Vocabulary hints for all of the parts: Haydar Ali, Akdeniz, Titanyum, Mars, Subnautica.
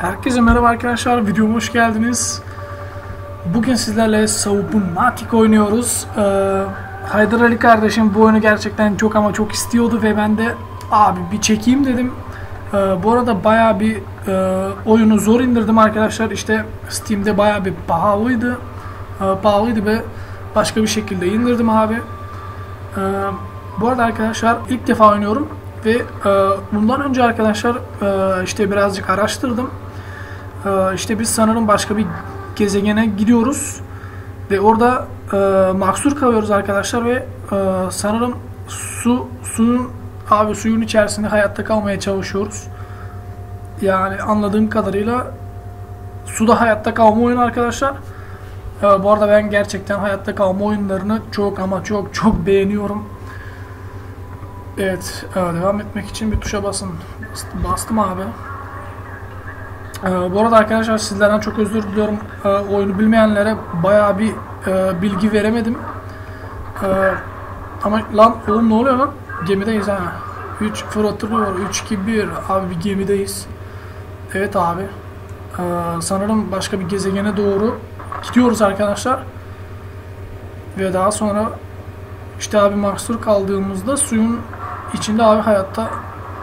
Herkese merhaba arkadaşlar, videoma hoş geldiniz. Bugün sizlerle Subnautica oynuyoruz. Haydar Ali kardeşim bu oyunu gerçekten çok ama çok istiyordu ve ben de abi bir çekeyim dedim. Bu arada bayağı bir oyunu zor indirdim arkadaşlar. İşte Steam'de bayağı bir pahalıydı ve başka bir şekilde indirdim abi. Bu arada arkadaşlar ilk defa oynuyorum ve bundan önce arkadaşlar işte birazcık araştırdım. İşte biz sanırım başka bir gezegene gidiyoruz ve orada mahsur kalıyoruz arkadaşlar ve sanırım suyun içerisinde hayatta kalmaya çalışıyoruz. Yani anladığım kadarıyla suda hayatta kalma oyunu arkadaşlar. Bu arada ben gerçekten hayatta kalma oyunlarını çok ama çok beğeniyorum. Evet, devam etmek için bir tuşa basın. Bastım abi. Bu arada arkadaşlar sizlerden çok özür diliyorum. Oyunu bilmeyenlere bayağı bir bilgi veremedim. Ama lan oğlum ne oluyor lan? Gemideyiz ha. 3 fırlatılıyor. 3-2-1. Abi bir gemideyiz. Evet abi. Sanırım başka bir gezegene doğru gidiyoruz arkadaşlar. Ve daha sonra işte abi mahsur kaldığımızda suyun içinde abi hayatta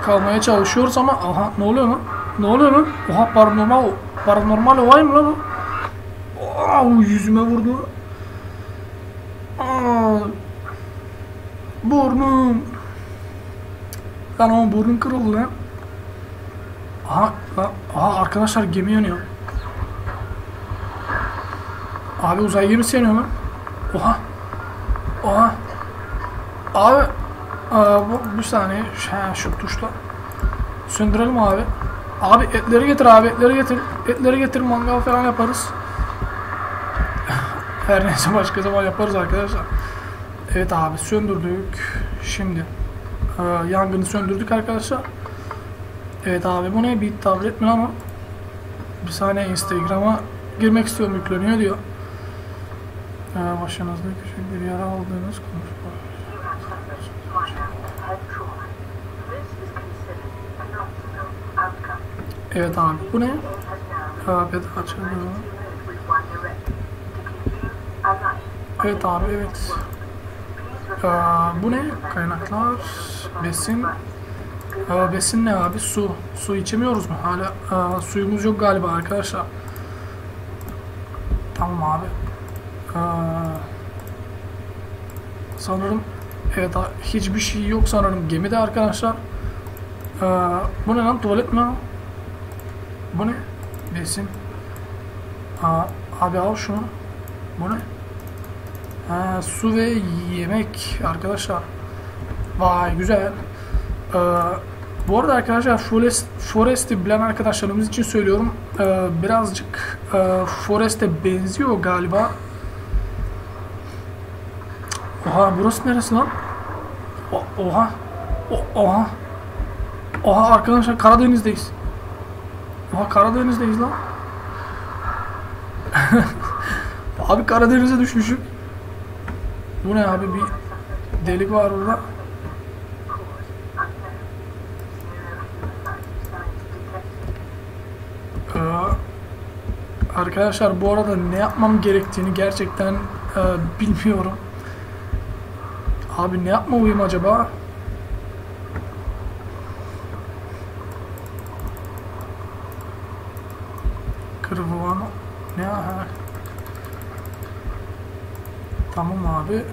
kalmaya çalışıyoruz ama aha ne oluyor lan? Ne oluyor lan? Oha paranormal olay mı lan bu? Ooo yüzüme vurdu. Aa, burnum. Lan o burnum kırıldı lan. Aha, lan. Aha arkadaşlar gemi yanıyor. Abi uzay gemisi yanıyor lan. Oha. Oha. Abi bu bir saniye şu tuşla söndürelim abi. Abi etleri getir abi, etleri getir mangal falan yaparız. Her neyse başka zaman yaparız arkadaşlar. Evet abi söndürdük. Şimdi yangını söndürdük arkadaşlar. Evet abi bu ne, bir tablet mi ama bir saniye Instagram'a girmek istiyorum, yükleniyor diyor. Başınızda küçük bir yara aldığınız konuşma. Evet abi bu ne? Abi açıldı. Evet abi evet. Bu ne? Kaynaklar, besin. Besin ne abi? Su. Su içemiyoruz mu? Hala suyumuz yok galiba arkadaşlar. Tamam abi. Sanırım evet abi, hiçbir şey yok sanırım gemide arkadaşlar. Bu ne lan, tuvalet mi? Bu ne? Besin. Abi al şunu. Bu ne? Su ve yemek arkadaşlar. Vay güzel. Bu arada arkadaşlar Forest'i bilen arkadaşlarımız için söylüyorum. Birazcık Forest'e benziyor galiba. Oha burası neresi lan? Oha. Oha. Oha arkadaşlar Karadeniz'deyiz. Oha Karadeniz'deyiz lan. Abi Karadeniz'e düşmüşüm. Bu ne abi, bir delik var orada. Arkadaşlar bu arada ne yapmam gerektiğini gerçekten bilmiyorum. Abi ne yapmalıyım acaba? Kırılan ne aha? Tamam abi.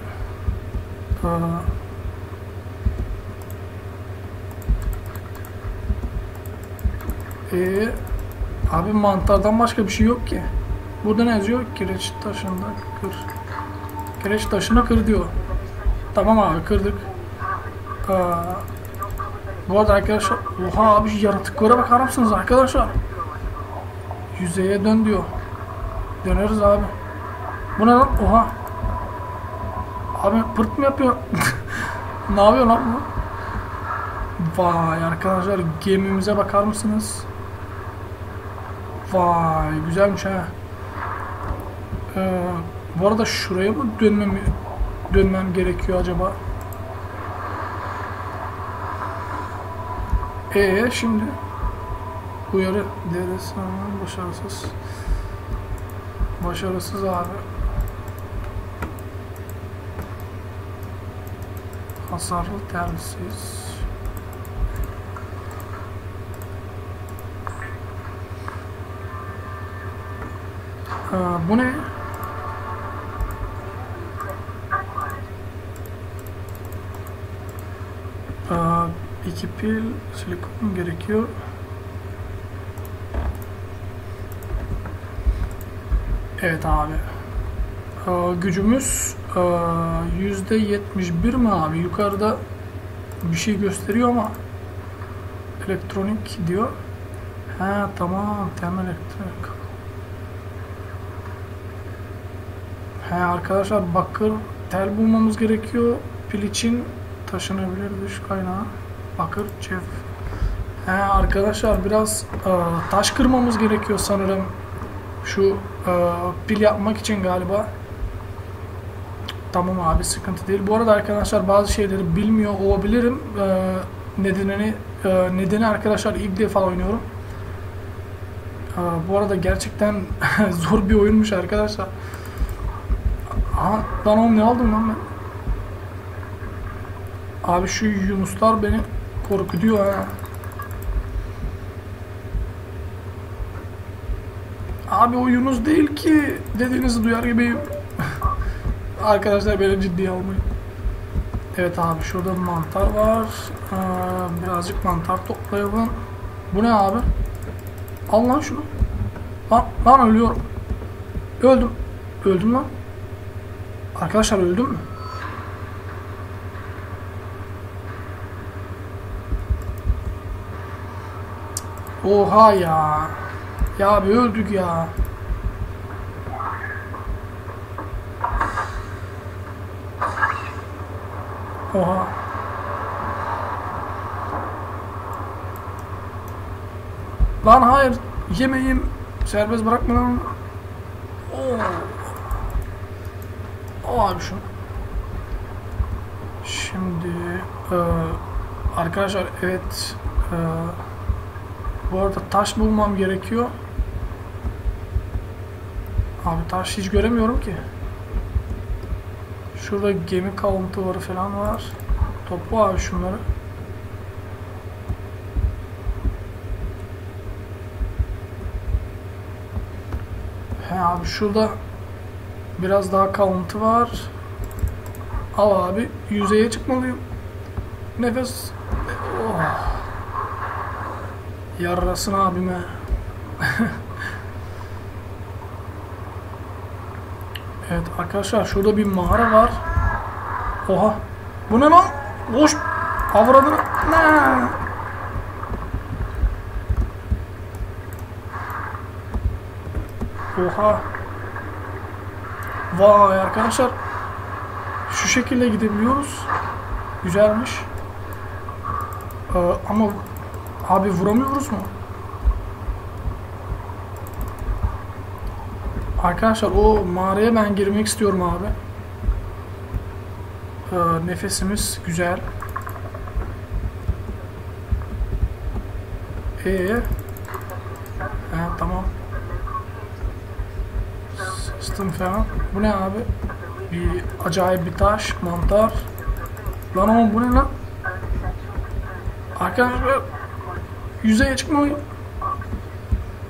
Abi mantardan başka bir şey yok ki. Burada ne yazıyor? Kireç taşında kır. Kireç taşına kır diyor. Tamam abi kırdık. Bu arada arkadaşlar oha abi yaratıklara bakar mısınız arkadaşlar? Yüzeye dön diyor. Döneriz abi. Bu ne lan? Oha. Abi pırt mı yapıyor? Ne yapıyor lan bu? Vay arkadaşlar gemimize bakar mısınız? Vay güzelmiş ha. Bu arada şuraya mı dönmem gerekiyor acaba? Şimdi Uyarı devresi başarısız. Başarısız abi. Hasarlı telsiz. Bu ne? İki pil silikon gerekiyor. Evet abi. Gücümüz %71 mi abi? Yukarıda bir şey gösteriyor ama elektronik diyor. Ha tamam, temel elektronik. He arkadaşlar, bakır tel bulmamız gerekiyor. Pil için taşınabilir dış kaynağı. Bakır çef. He arkadaşlar, biraz taş kırmamız gerekiyor sanırım. Şu pil yapmak için galiba. Tamam abi, sıkıntı değil. Bu arada arkadaşlar bazı şeyleri bilmiyor olabilirim. Nedeni arkadaşlar ilk defa oynuyorum. Bu arada gerçekten zor bir oyunmuş arkadaşlar. Aha, lan oğlum ne aldım lan ben? Abi şu yunuslar beni korkutuyor ha. Abi o yunus değil ki, dediğinizi duyar gibiyim. Arkadaşlar beni ciddiye almayın. Evet abi, şurada mantar var. Birazcık mantar toplayalım. Bu ne abi? Al lan şunu. Lan ölüyorum. Öldüm. Öldüm lan. Arkadaşlar öldüm mü? Oha ya. Ya abi öldük ya. Oha. Lan hayır. Yemeğim. Serbest bırakma lan. Abi şu. Şimdi arkadaşlar evet, bu arada taş bulmam gerekiyor. Abi taş hiç göremiyorum ki. Şurada gemi kalıntıları falan var. Topla abi şunları. He abi şurada biraz daha kalıntı var. Al abi, yüzeye çıkmalıyım. Nefes. Oh. Yarrasın abime. Evet arkadaşlar, şurada bir mağara var. Oha. Bu ne lan? Boş. Avradını. Ne? Oha. Vay arkadaşlar, şu şekilde gidebiliyoruz. Güzelmiş. Ama abi vuramıyoruz mu? Arkadaşlar o mağaraya ben girmek istiyorum abi. Nefesimiz güzel. Tamam. Sıstım falan. Bu ne abi? Bir acayip bir taş, mantar. Lan oğlum bu ne lan? Arkadaşlar yüzeye çıkmayayım.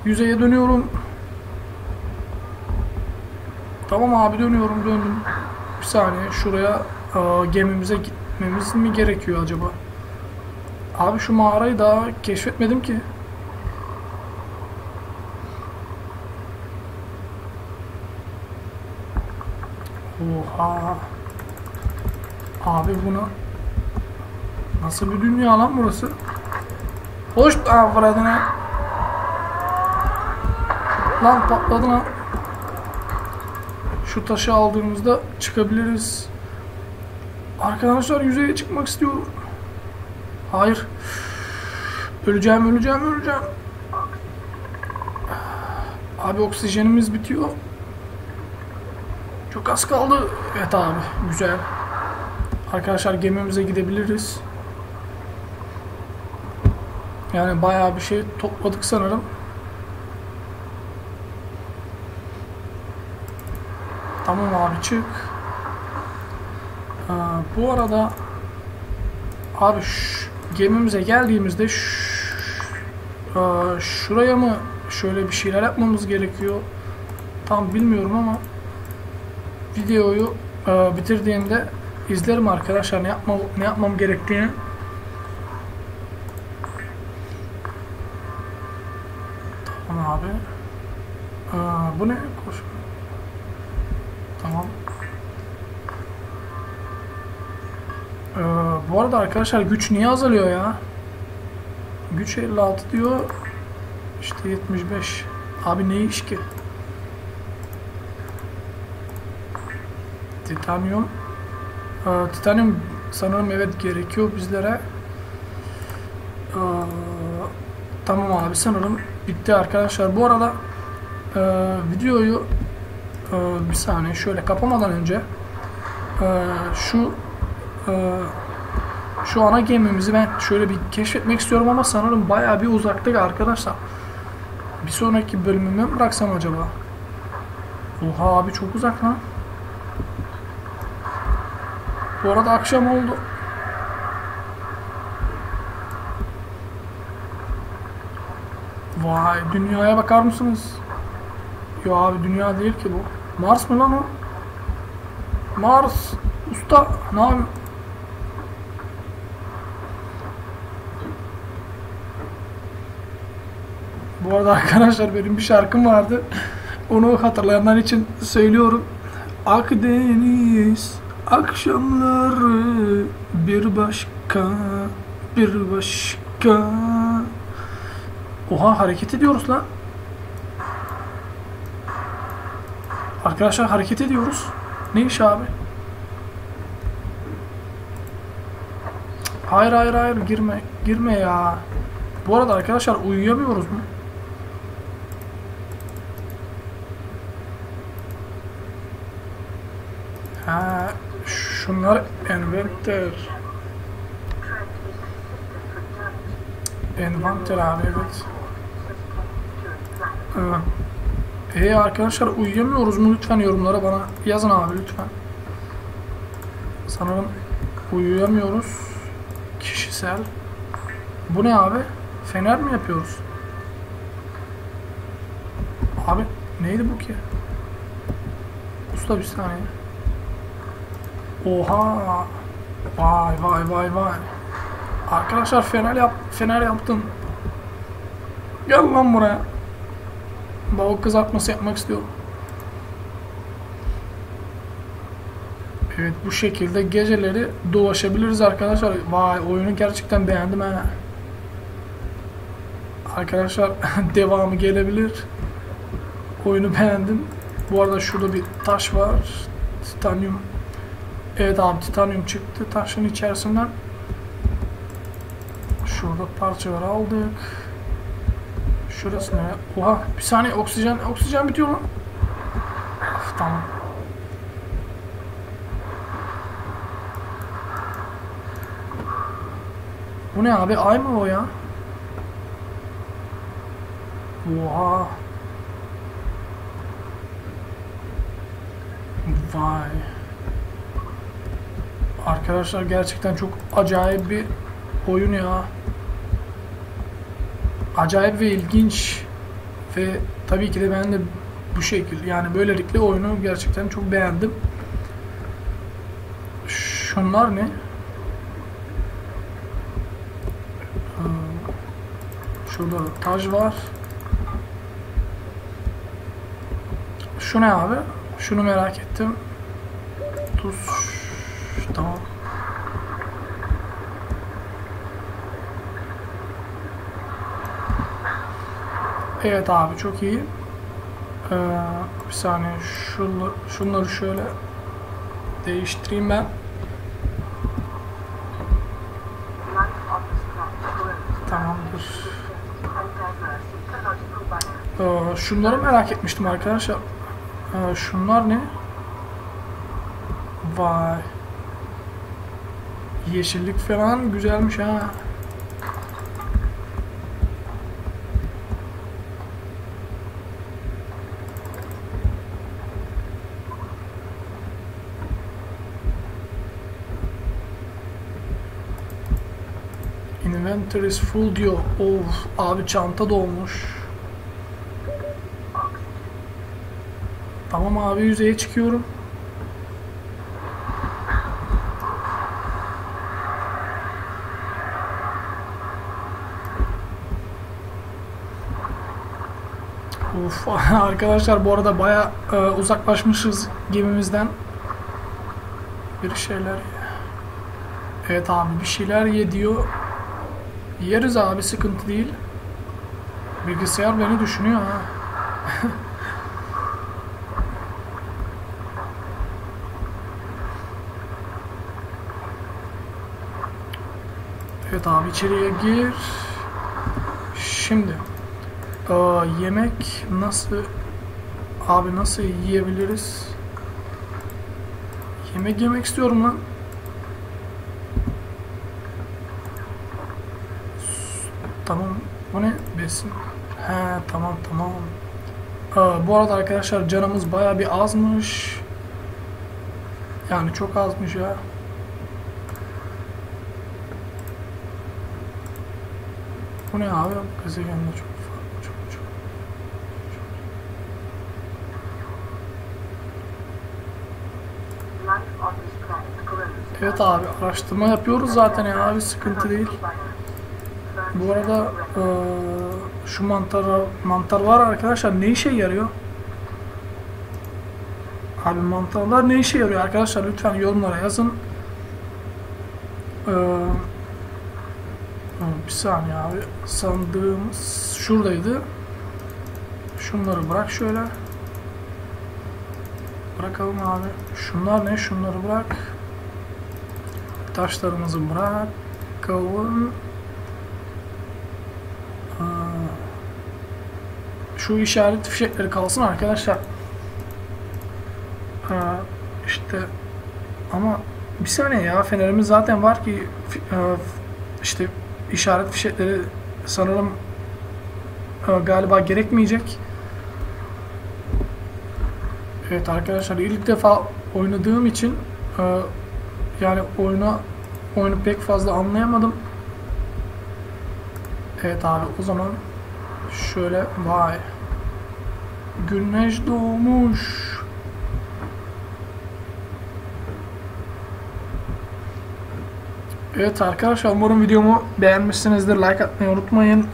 Yüzeye dönüyorum. Tamam abi, dönüyorum, döndüm. Bir saniye, şuraya gemimize gitmemiz mi gerekiyor acaba? Abi şu mağarayı daha keşfetmedim ki. Oha. Abi buna nasıl bir dünya lan burası? Hoş avradın ha. Lan patladın ha. Şu taşı aldığımızda çıkabiliriz. Arkadaşlar yüzeye çıkmak istiyorum. Hayır. Öleceğim. Abi oksijenimiz bitiyor. Çok az kaldı. Evet abi, güzel. Arkadaşlar gemimize gidebiliriz. Yani bayağı bir şey topladık sanırım. Tamam abi, çık. Bu arada abi gemimize geldiğimizde şuraya mı şöyle bir şeyler yapmamız gerekiyor tam bilmiyorum ama videoyu bitirdiğimde izlerim arkadaşlar ne yapmam gerektiğini. Tamam abi. Bu ne? Koş. Tamam. Bu arada arkadaşlar güç niye azalıyor ya? Güç 56 diyor. İşte 75. Abi ne iş ki? Titanyum. Titanyum sanırım evet gerekiyor bizlere. Tamam abi, sanırım bitti arkadaşlar. Bu arada videoyu bir saniye şöyle kapamadan önce şu ana gemimizi ben şöyle bir keşfetmek istiyorum ama sanırım bayağı bir uzakta arkadaşlar. Bir sonraki bölümümü mü bıraksam acaba? Oha abi, çok uzak lan. Bu arada akşam oldu. Vay, dünyaya bakar mısınız? Yo abi, dünya değil ki bu. Mars mı lan o? Mars usta, ne yapayım? Bu arada arkadaşlar benim bir şarkım vardı. Onu hatırlayanlar için söylüyorum. Akdeniz akşamları bir başka. Oha, hareket ediyoruz lan. Arkadaşlar hareket ediyoruz. Ne iş abi? Hayır, girme ya. Bu arada arkadaşlar uyuyamıyoruz mu? Ha, şunlar envanter abi, evet. Hey arkadaşlar, uyuyamıyoruz mu? Lütfen yorumlara bana yazın abi, lütfen. Sanırım uyuyamıyoruz. Kişisel. Bu ne abi? Fener mi yapıyoruz? Abi neydi bu ki? Usta bir saniye. Oha. Vay. Arkadaşlar fener yaptım. Gel lan buraya. Bavul kızartması yapmak istiyorum. Evet, bu şekilde geceleri dolaşabiliriz arkadaşlar. Vay, oyunu gerçekten beğendim ha. Arkadaşlar devamı gelebilir. Oyunu beğendim. Bu arada şurada bir taş var. Titanyum. Evet abi, titanyum çıktı taşın içerisinden. Şurada parçaları aldık. Şurası ne? Oha, bir saniye, oksijen bitiyor lan. Of, tamam. Bu ne abi, ay mı o ya? Oha. Vay. Arkadaşlar gerçekten çok acayip bir oyun ya. Acayip ve ilginç. Ve tabii ki de ben de bu şekilde, yani böylelikle oyunu gerçekten çok beğendim. Şunlar ne? Şurada taş var. Şu ne abi? Şunu merak ettim. Tuz. Tamam. Evet abi, çok iyi. Bir saniye şunları şöyle değiştireyim ben. Tamamdır. Şunları merak etmiştim arkadaşlar. Şunlar ne? Vay. Yeşillik falan güzelmiş ha. Inventory is full diyor. Of abi, çanta dolmuş. Tamam abi, yüzeye çıkıyorum. Of arkadaşlar, bu arada baya uzaklaşmışız gemimizden. Bir şeyler. Evet abi, bir şeyler ye diyor. Yeriz abi, sıkıntı değil. Bilgisayar beni düşünüyor ha. Evet abi, içeriye gir. Şimdi yemek nasıl abi, nasıl yiyebiliriz? Yemek yemek istiyorum lan. Tamam, bu ne? Besin. He tamam. Bu arada arkadaşlar, canımız bayağı bir azmış. Yani çok azmış ya. Bu ne abi? Gezegenle çok farklı, çok. Evet abi, araştırma yapıyoruz zaten ya abi, sıkıntı değil. Bu arada şu mantar var arkadaşlar, ne işe yarıyor? Abi mantarlar ne işe yarıyor arkadaşlar, lütfen yorumlara yazın. Bir saniye abi, sandığımız şuradaydı. Şunları bırak şöyle. Bırakalım abi. Şunlar ne? Şunları bırak. Taşlarımızı bırakalım. Şu işaret fişekleri kalsın arkadaşlar. İşte ama bir saniye ya, fenerimiz zaten var ki işte işaret fişekleri sanırım galiba gerekmeyecek. Evet arkadaşlar, ilk defa oynadığım için yani oyunu pek fazla anlayamadım. Evet abi, o zaman şöyle, vay, güneş doğmuş. Evet arkadaşlar, umarım videomu beğenmişsinizdir. Like atmayı unutmayın.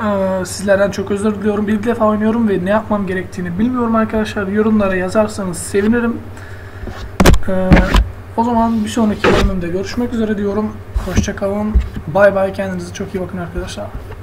Sizlerden çok özür diliyorum. İlk defa oynuyorum ve ne yapmam gerektiğini bilmiyorum arkadaşlar. Yorumlara yazarsanız sevinirim. O zaman bir sonraki bölümde görüşmek üzere diyorum. Hoşça kalın. Bay bay. Kendinize çok iyi bakın arkadaşlar.